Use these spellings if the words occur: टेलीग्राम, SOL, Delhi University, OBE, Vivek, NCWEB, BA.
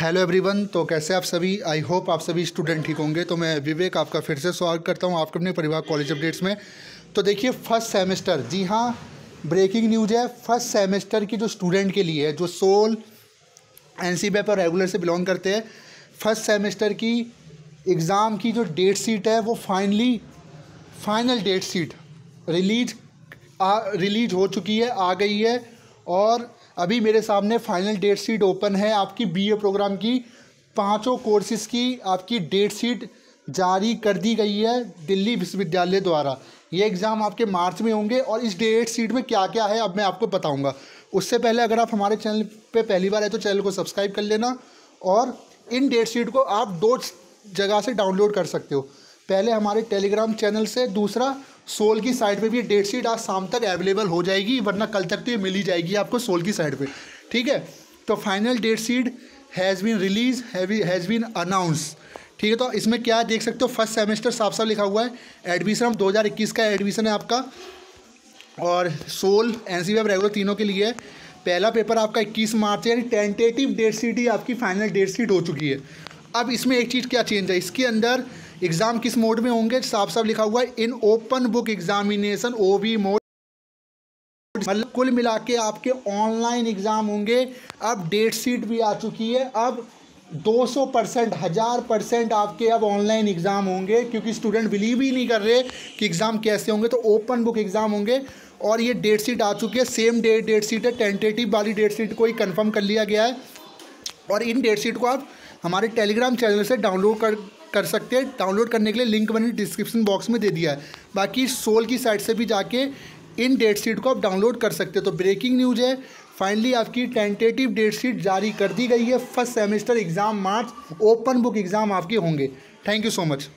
Hello everyone, तो कैसे आप सभी, आई होप आप सभी स्टूडेंट ठीक होंगे। तो मैं विवेक आपका फिर से स्वागत करता हूं आपके अपने परिवार कॉलेज अपडेट्स में। तो देखिए फर्स्ट सेमेस्टर, जी हां ब्रेकिंग न्यूज़ है, फर्स्ट सेमेस्टर की जो स्टूडेंट के लिए जो सोल एनसीबीएब और रेगुलर से बिलोंग करते हैं, फर्स्ट सेमेस्टर की एग्ज़ाम की जो डेट शीट है वो फाइनल डेट शीट रिलीज हो चुकी है, आ गई है। और अभी मेरे सामने फाइनल डेट शीट ओपन है आपकी बीए प्रोग्राम की, पांचों कोर्सेज़ की आपकी डेट शीट जारी कर दी गई है दिल्ली विश्वविद्यालय द्वारा। ये एग्ज़ाम आपके मार्च में होंगे और इस डेट शीट में क्या क्या है अब मैं आपको बताऊंगा। उससे पहले अगर आप हमारे चैनल पे पहली बार है तो चैनल को सब्सक्राइब कर लेना, और इन डेट शीट को आप दो जगह से डाउनलोड कर सकते हो, पहले हमारे टेलीग्राम चैनल से, दूसरा सोल की साइट पे भी ये डेट शीट आज शाम तक अवेलेबल हो जाएगी, वरना कल तक तो ये मिल ही जाएगी आपको सोल की साइट पे, ठीक है। तो final date sheet has been release, has been announce, ठीक है। तो इसमें क्या देख सकते हो, फर्स्ट सेमेस्टर साफ लिखा हुआ है, एडमिशन 2021 का एडमिशन है आपका, और सोल एनसीबीएब रेगुलर तीनों के लिए पहला पेपर आपका 21 मार्च, यानी टेंटेटिव डेट शीट ही आपकी फाइनल डेट शीट हो चुकी है। अब इसमें एक चीज़ क्या चेंज है, इसके अंदर एग्ज़ाम किस मोड में होंगे, साफ साफ लिखा हुआ है in open book examination OB mode, मतलब कुल मिला के आपके ऑनलाइन एग्ज़ाम होंगे। अब डेट शीट भी आ चुकी है, अब 200% 1000% आपके अब ऑनलाइन एग्ज़ाम होंगे, क्योंकि स्टूडेंट बिलीव ही नहीं कर रहे कि एग्ज़ाम कैसे होंगे, तो ओपन बुक एग्ज़ाम होंगे। और ये डेट शीट आ चुकी है, सेम डेट शीट है, टेंटेटिव वाली डेट शीट को ही कन्फर्म कर लिया गया है। और इन डेट शीट को आप हमारे टेलीग्राम चैनल से डाउनलोड कर सकते हैं, डाउनलोड करने के लिए लिंक मैंने डिस्क्रिप्शन बॉक्स में दे दिया है, बाकी सोल की साइट से भी जाके इन डेट शीट को आप डाउनलोड कर सकते हैं। तो ब्रेकिंग न्यूज़ है, फाइनली आपकी टेंटेटिव डेट शीट जारी कर दी गई है, first semester exam March, open book exam आपके होंगे। Thank you so much.